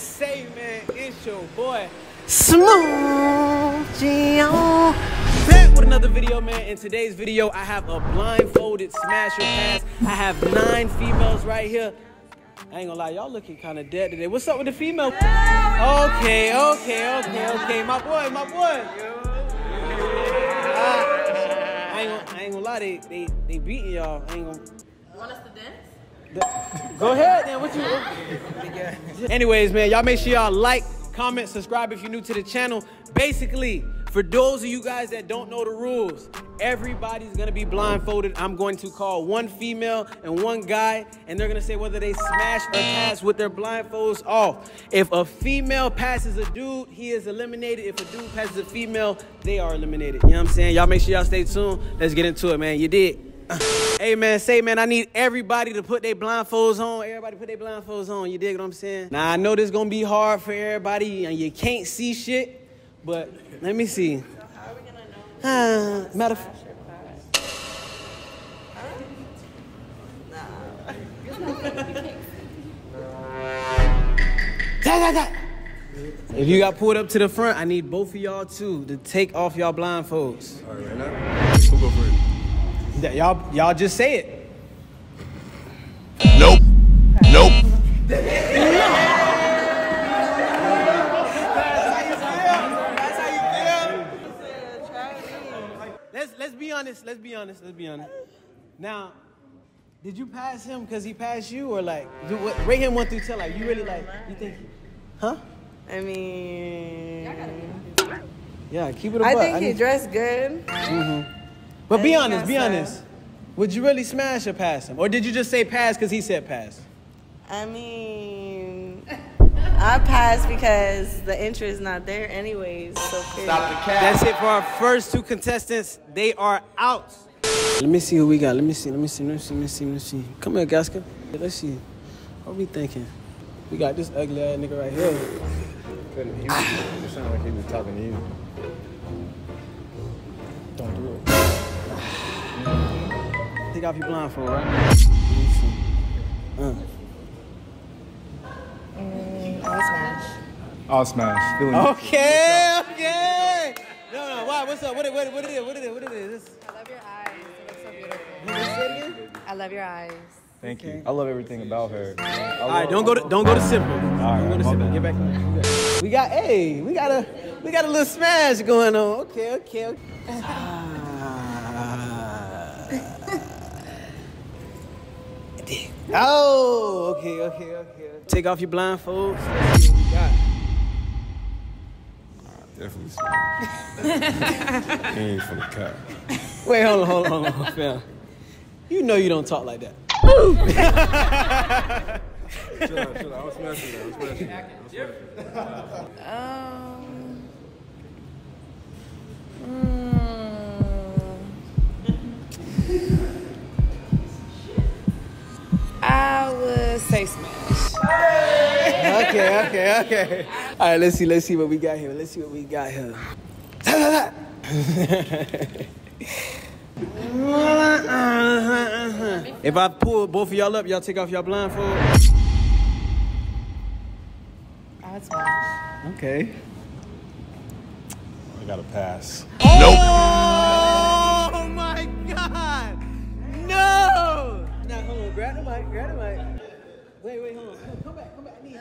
to say, man, it's your boy SmoothGio back with another video, man. In today's video, I have a blindfolded smasher pass. I have 9 females right here. I ain't gonna lie, y'all looking kind of dead today. What's up with the female? Okay. My boy. I ain't gonna lie, they beating y'all. I ain't gonna. Want us to dance? Go ahead, then. What you? Anyways, man, y'all make sure y'all like, comment, subscribe if you're new to the channel. Basically, for those of you guys that don't know the rules, everybody's gonna be blindfolded. I'm going to call one female and one guy, and they're gonna say whether they smash or pass with their blindfolds off. If a female passes a dude, he is eliminated. If a dude passes a female, they are eliminated. You know what I'm saying? Y'all make sure y'all stay tuned. Let's get into it, man. You did. Hey, man, I need everybody to put their blindfolds on. Everybody put their blindfolds on. You dig what I'm saying? Now, I know this is going to be hard for everybody, and you can't see shit, but let me see. So how are we going to know? Matter of fact. If you got pulled up to the front, I need both of y'all, too, to take off y'all blindfolds. All right, right now? We'll go for it. Y'all just say it. Nope. Nope. That's how you feel. Let's be honest. Now, did you pass him because he passed you, or like, rate him 1 through 10? Like, you really like, you think, huh? I mean, y'all gotta be honest. Yeah, keep it. I think he dressed good. Mm-hmm. But be honest. Would you really smash or pass him? Or did you just say pass because he said pass? I mean, I pass because the interest is not there anyways. So stop the cat. That's it for our first 2 contestants. They are out. Let me see who we got. Let me see. Come here, Gaskin. Let's see. What are we thinking? We got this ugly ass nigga right here. It sounded like he was talking to you. Don't do it. Take off your blindfold, right? I'll smash. Okay. No. Why? What's up? What is this? I love your eyes. It looks so beautiful. I love your eyes. Thank you. I love everything about her. All right, don't go to simple. All right, don't go to simple. Get back. Okay. We got a little smash going on. Okay. Oh, okay. Take off your blindfolds. Let's see what we got. Definitely smash. He ain't for the cop. Wait, hold on, fam. You know you don't talk like that. Chill out. I was smashing that. I would say smash. Okay. All right, let's see what we got here. If I pull both of y'all up, y'all take off y'all blindfold. I'd smash. Okay. I gotta pass. Nope. Oh my God. No. Now, hold on, grab the mic. Wait, hold on. Come back. I need you.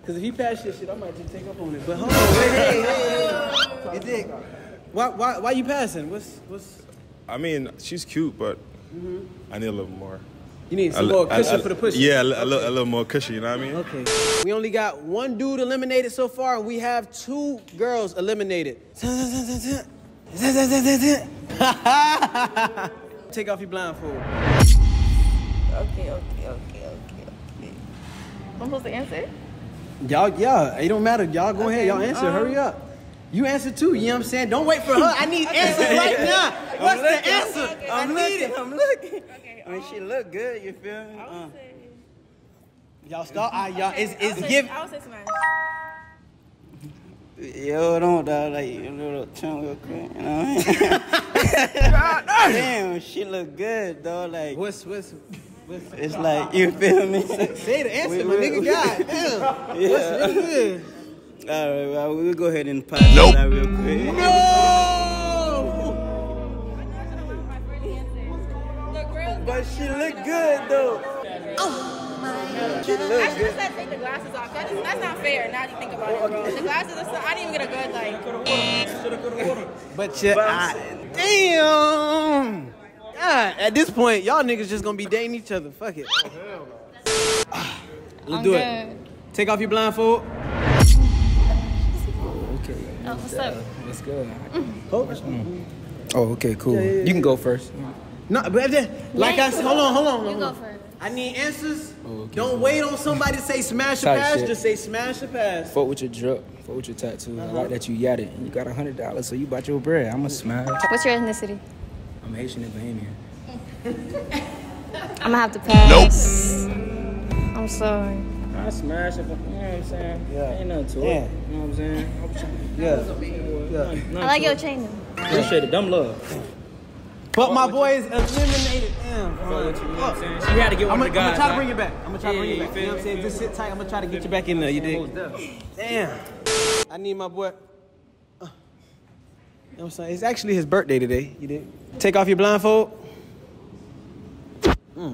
Because if he passed this shit, I might just take up on it. But hold on, hey. You dig? Why you passing? What's? I mean, she's cute, but I need a little more. You need some more cushion for the push. Yeah, a little more cushion, you know what I mean? Okay. We only got 1 dude eliminated so far, and we have 2 girls eliminated. Take off your blindfold. Okay. I'm supposed to answer? Yeah, it don't matter. Y'all go ahead. Y'all answer. Hurry up. You answer too, you know what I'm saying? Don't wait for her. I need answers right now. What's the answer? Okay. I'm looking. Okay, I mean, she look good, you feel me? I would say... Y'all start? Y'all, okay, I would say smash. Yo, don't die like a little chunk real quick, you know what I mean? Damn, she look good, though. Like, what's Listen, it's like, you feel me? Say the answer, my nigga. God damn. Yeah. Alright, well, we'll go ahead and pause that real quick. No! But she looked good, though. Oh, my God. She looked good. I should have said take the glasses off. That's not fair, now that you think about it, bro. The glasses, I didn't even get a good, like... But your eye. Damn! God, at this point, y'all niggas just gonna be dating each other. Fuck it. Oh, hell no. Let's do it. Take off your blindfold. Oh, okay. Oh, what's up? Let's go. Oh, okay, cool. Yeah. You can go first. No, but like I said, hold on. You go first. I need answers. Oh, okay. Don't wait on somebody to say smash or pass. Shit. Just say smash or pass. Fuck with your drip. Fuck with your tattoo. I like that you got it. You got $100, so you bought your bread. I'ma smash. What's your ethnicity? I'm Haitian and Bahamian. I'm gonna have to pass. Nope. I'm sorry. I smash it, you know what I'm saying? Yeah. Ain't nothing to it. Yeah. You know what I'm saying? I'm trying to, yeah. I like your chain. Appreciate it. Dumb love. But my boy is eliminated. Damn. She had to get one of the guys. I'm gonna try to bring you back. You know what I'm saying? Just sit tight. I'm gonna try to get you back in there. You dig? Damn. I need my boy. You know what I'm saying? It's actually his birthday today. You dig? Take off your blindfold. Let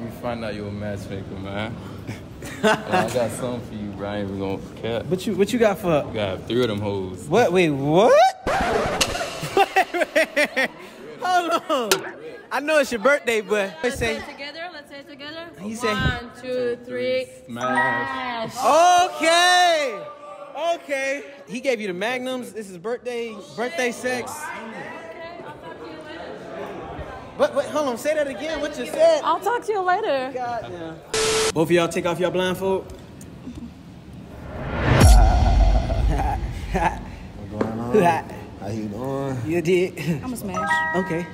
me find out you're a matchmaker, man. I got something for you, Brian. We gonna cap. What you got for? You got 3 of them hoes. What? Wait, what? Wait. Hold on. I know it's your birthday, but let's say it together. He said 1, 2, 3. Smash. Okay. Okay. He gave you the magnums. This is birthday sex. Wait, hold on. Say that again. What you said? I'll talk to you later. God damn. Both of y'all take off your blindfold. What's going on? How you doing? You did. I'm a smash. Okay.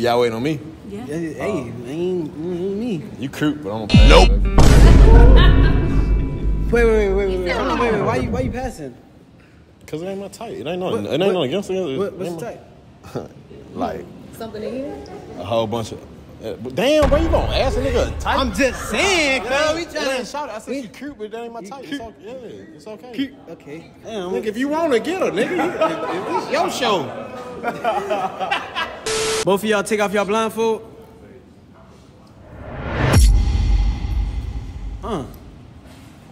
Y'all waiting on me? Yeah. Hey, ain't me. You cute, but I'm a pass. Nope. Wait. Hold on, wait. Why you passing? Cause it ain't my type. It ain't no against it. What's your type? Like something to eat? A whole bunch of. Damn, bro, you gonna ask a nigga a type? I'm just saying, man. We trying to shout out. I said you cute, but that ain't my type. It's okay. Yeah, it's okay. Cute. Okay. Damn. Nigga, if you wanna get her, nigga, it's your show. Both of y'all take off y'all blindfold.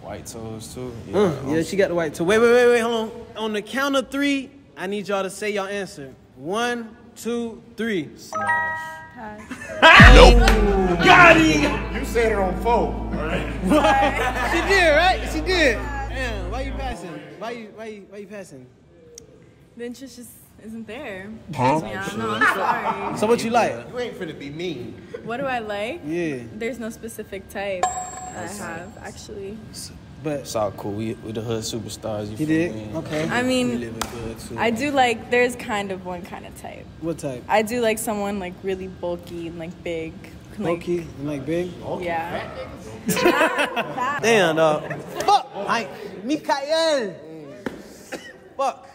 White toes too. Yeah, yeah, she got the white toes. Wait, hold on. On the count of 3, I need y'all to say y'all answer. 1, 2, 3. Smash. Nope. Got it. You said it on 4. All right. She did, right? She did. Damn. Why you passing? Why you passing? The interest just isn't there. Huh? No, I'm sorry. So what you like? You ain't finna be mean. What do I like? Yeah. There's no specific type I have actually. But it's all cool. We the hood superstars. You did? Me? Okay. I mean, I do like, there's kind of one kind of type. What type? I do like someone like really bulky and like big. Bulky and like big? Yeah. Damn, dog. Fuck! Mikael! Fuck.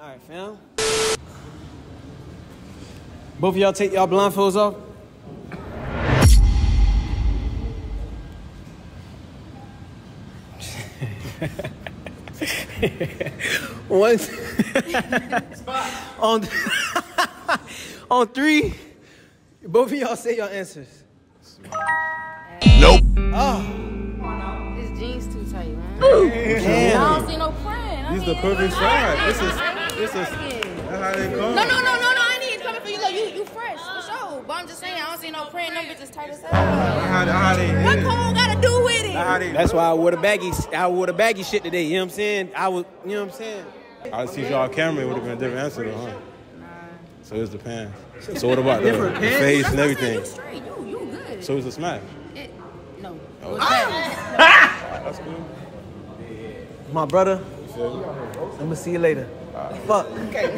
Alright, fam. Both of y'all take y'all blindfolds off. Once on 3, both of y'all say your answers. Nope. Oh. This jeans too tight, man. Damn. I don't see no plan. He's the perfect shot. This is how they go. No. I ain't even coming for you. Look, you fresh for sure. But I'm just saying, I don't see no print. Them bitches tight as hell. What Cole gotta do with it? That's why I wore the baggy. I wore the baggy shit today. You know what I'm saying? You know what I'm saying? I see y'all camera. It would have been a different answer though, huh? So it's the pants. So what about the face and everything? You straight. You good. So it's a smash. No. That's cool. My brother. I'm gonna see you later. Fuck. Okay.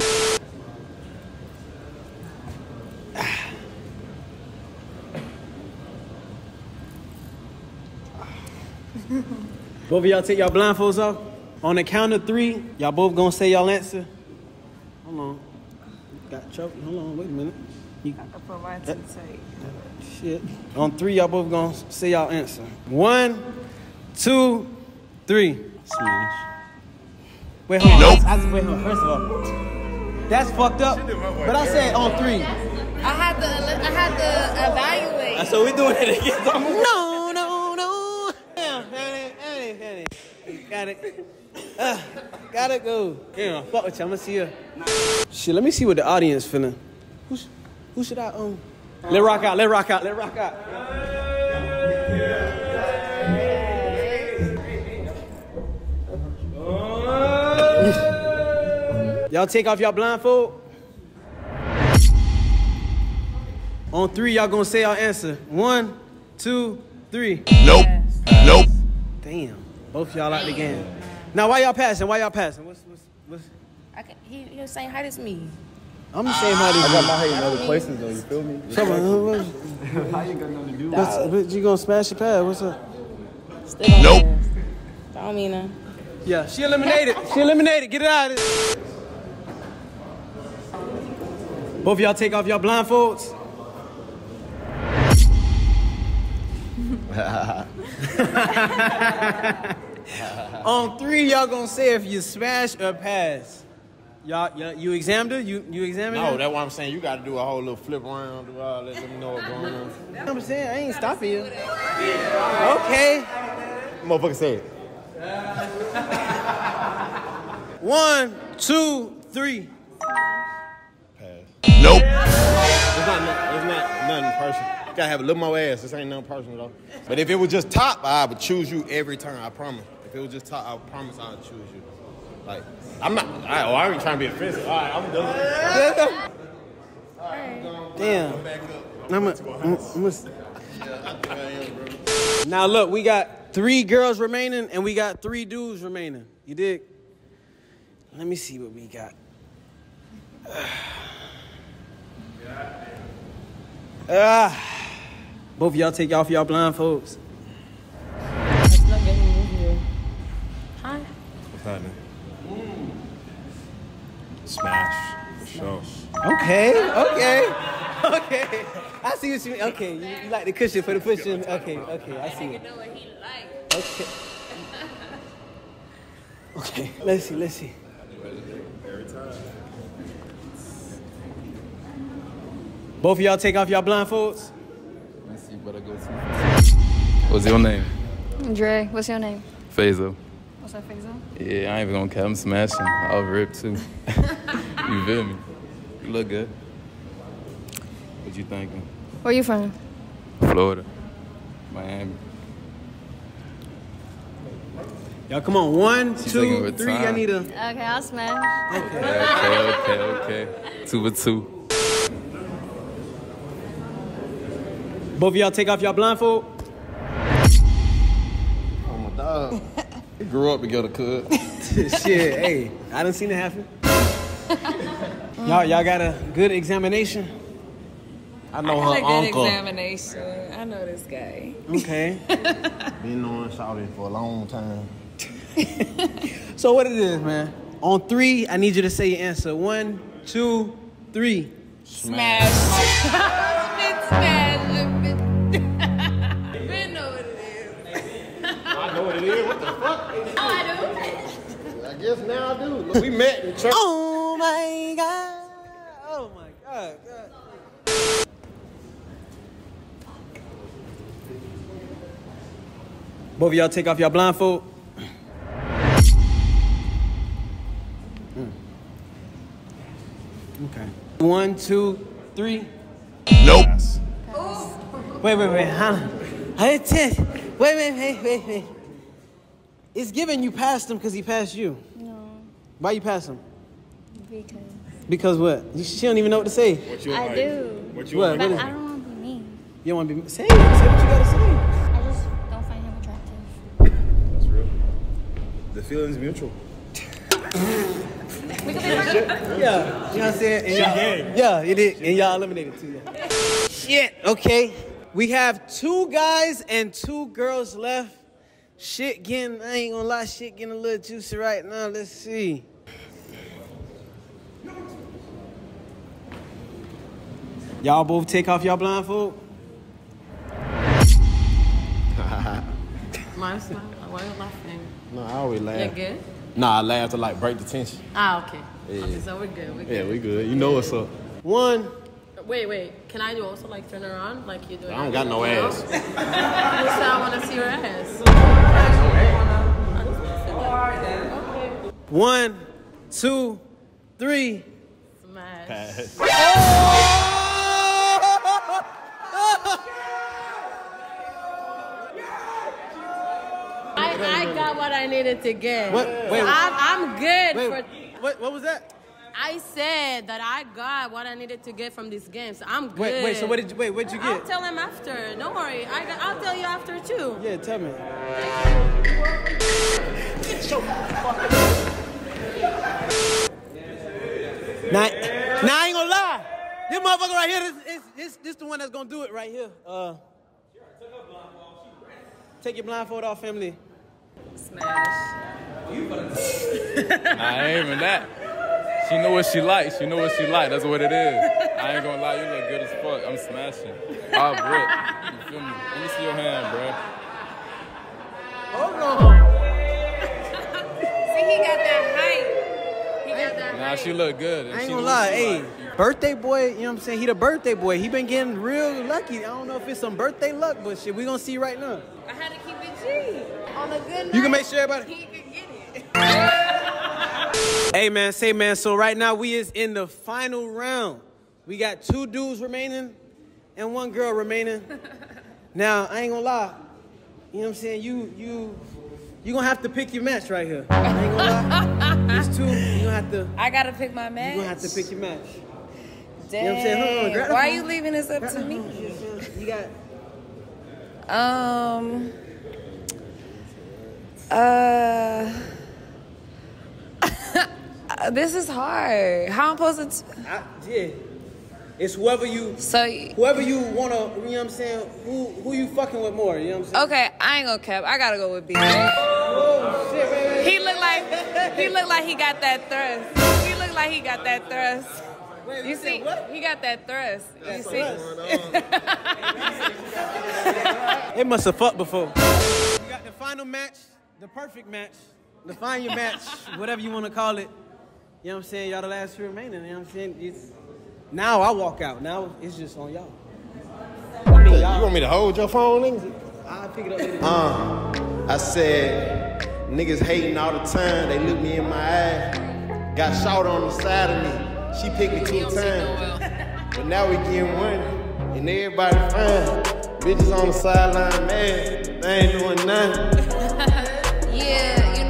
Both of y'all take y'all blindfolds off. On the count of 3, y'all both gonna say y'all answer. Hold on. Got choked. Hold on, wait a minute. You got to put my two tape. Shit. On three, y'all both gonna say y'all answer. 1, 2, 3. Smash. Wait, hold on. Nope. I just wait, hold on. First of all, that's fucked up. But I said on three. I had to evaluate. So we doing it again. No. Damn, that ain't. You got it. Gotta go. Damn, fuck with you. I'ma see you. Shit, let me see what the audience feeling. Who should I own? Let rock out. Y'all take off y'all blindfold. On three, y'all gonna say y'all answer. 1, 2, 3. Nope. Yes. Nope. Damn. Both y'all out the game. Now, why y'all passing? What's? He was saying, how does me? I'm the same height as you. I got my height in other places, though, you feel me? How you got nothing to do with it? You gonna smash the pad, what's up? Still nope. I don't mean that. Yeah, she eliminated. Get it out of this. Both of y'all take off y'all blindfolds. On three, y'all gonna say if you smash or pass. You examined her? You examined her? No, that's what I'm saying. You gotta do a whole little flip around, do all that, let me know what's going on. That's what I'm saying. I ain't stopping you. Okay. Motherfucker say it. 1, 2, 3. Pass. Nope. It's not nothing personal. You gotta have a little more ass. This ain't nothing personal though. But if it was just top, I would choose you every time, I promise. If it was just top, I promise I would choose you. Like, I'm not, I ain't trying to be offensive. All right, I'm done. All right. Damn. I'm back up. Now look, we got 3 girls remaining and we got 3 dudes remaining. You dig? Let me see what we got. Both of y'all take off y'all blindfolds. Let's not get him in here. Hi. What's happening? Smash. Sure. Okay. I see what you mean. Okay, you like the cushion for the pushing. Okay, I see it. Okay, let's see. Every time. Both of y'all take off y'all blindfolds. Let's see, but I go to. What's your name? Dre, what's your name? Faisal. What's up, Faisal? Yeah, I ain't even gonna care. I'm smashing. I'll rip too. You feel me? You look good. What you thinking? Where you from? Florida. Miami. Y'all come on. 1, 2, 3. I need a. Okay, I'll smash. Okay. 2 for 2. Both of y'all take off y'all blindfold. Oh my dog. We grew up together, cuz. Shit, hey, I done seen it happen. Y'all got a good examination? I know her uncle. Good examination. I know this guy. Okay. Been knowing Shawty for a long time. So what it is, man? On three, I need you to say your answer. 1, 2, 3. Smash. What the fuck? Oh, I do. I guess now I do. Look, we met in church. Oh my god. Both of y'all take off y'all blindfold. Okay. 1, 2, 3. Nope. Wait. Huh? Wait. It's given you passed him because he passed you. No. Why you pass him? Because. Because what? She don't even know what to say. I do. But I don't want to be mean. You don't want to be mean? Say what you got to say. I just don't find him attractive. That's real. The feeling's mutual. Yeah. You know what I'm saying? Yeah, it is. And y'all eliminated too. Yeah. Shit. Okay. We have 2 guys and 2 girls left. I ain't gonna lie, shit getting a little juicy right now. Let's see. Y'all both take off your blindfold? Mine's not. Why are you laughing? No, I always laugh. You're good? Nah, I laugh to like break the tension. Ah, okay. Yeah. Okay, so we're good. We're good. Yeah, we good. You know what's up. One. Wait. Can I do also like turn around like you do? I don't got no ass. So I want to see your ass. I just want to see that. Okay. 1, 2, 3. Smash. Pass. Oh! I got what I needed to get. What? Wait, I'm good. Wait, for... What was that? I said that I got what I needed to get from these games. So I'm good. Wait. So what'd you get? I'll tell him after. Don't worry. I'll tell you after too. Yeah, tell me. Now I ain't gonna lie. This motherfucker right here is the one that's gonna do it right here. Take your blindfold off, family. Smash. I ain't even that. She know what she likes. That's what it is. I ain't gonna lie, you look good as fuck. I'm smashing. I'll rip. You feel me? Let me see your hand, bro. Hold on. See, he got that hype. Nah, she look good. I ain't gonna lie. Hey, birthday boy, you know what I'm saying? He the birthday boy. He been getting real lucky. I don't know if it's some birthday luck, but shit, we gonna see right now. I had to keep it G. On a good night, you can make sure everybody. He can get it. Hey man, so right now we is in the final round. We got 2 dudes remaining and 1 girl remaining. Now I ain't gonna lie, you know what I'm saying? You gonna have to pick your match right here. I ain't gonna lie. There's 2. You gonna have to. I gotta pick my match. You gonna have to pick your match. Damn. You know what I'm saying? Hold on, girl, why are you leaving this up to me? You got. This is hard. How am I supposed to? Yeah, it's whoever you. So whoever you wanna, you know what I'm saying. Who you fucking with more? You know what I'm saying. Okay, I ain't gonna cap. I gotta go with B. Oh shit, baby. He looked like he got that thrust. Wait, you see, what? He got that thrust. That's you see. It must have fucked before. You got the final match. The perfect match, the find your match, whatever you want to call it. You know what I'm saying? Y'all the last 3 remaining. You know what I'm saying? It's, now I walk out. Now it's just on y'all. I mean, you want me to hold your phone, niggas? I'll pick it up later. I said, niggas hating all the time. They look me in my eye. Got shot on the side of me. She picked me 2 times. But now we getting 1. And everybody fine. Bitches on the sideline mad. They ain't doing nothing. Yeah, you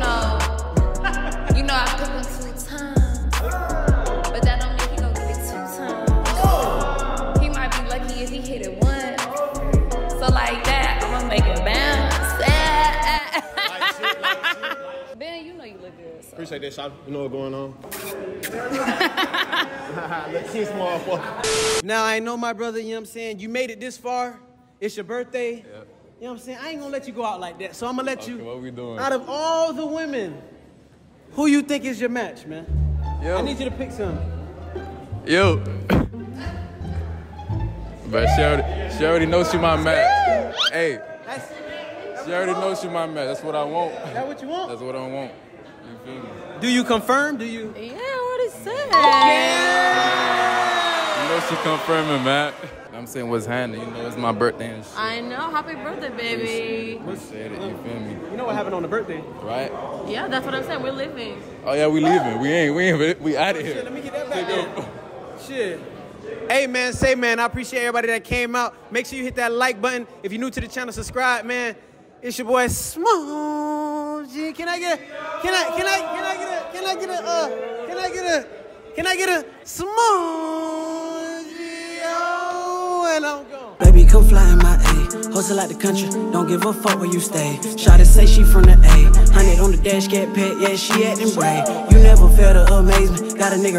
know I pick him 2 times, but that don't mean he gon' get it 2 times. He might be lucky if he hit it 1. So like that, I'ma make it bounce. Ben, you know you look good. So. Appreciate that, shop. You know what's going on. Let's see, motherfucker. Now I know my brother. You know what I'm saying. You made it this far. It's your birthday. Yep. You know what I'm saying? I ain't gonna let you go out like that. So I'm gonna let you. What we doing? Out of all the women, who you think is your match, man? Yo. I need you to pick some. Yo. But she already knows she my match. Hey. She already knows she my match. That's what I want. That's what you want? That's what I want. You feel me? Do you confirm? Do you? Yeah, what it said. Yeah. You know she confirming, man. I'm saying what's happening, you know, it's my birthday and shit. I know, happy birthday, baby. Appreciate it, you feel me? You know what happened on the birthday? Right? Yeah, that's what I'm saying, we're leaving. Oh yeah, we leaving, we out of here. Shit, let me get that back there. Shit. Hey man, I appreciate everybody that came out. Make sure you hit that like button. If you're new to the channel, subscribe, man. It's your boy, SmoothGio. Can I get a SmoothGio? Baby, come fly in my A. Hustle out the country, don't give a fuck where you stay. Shawty say she from the A. 100 on the dash, get pet, yeah, she actin' brave. You never felt the amazement, got a nigga.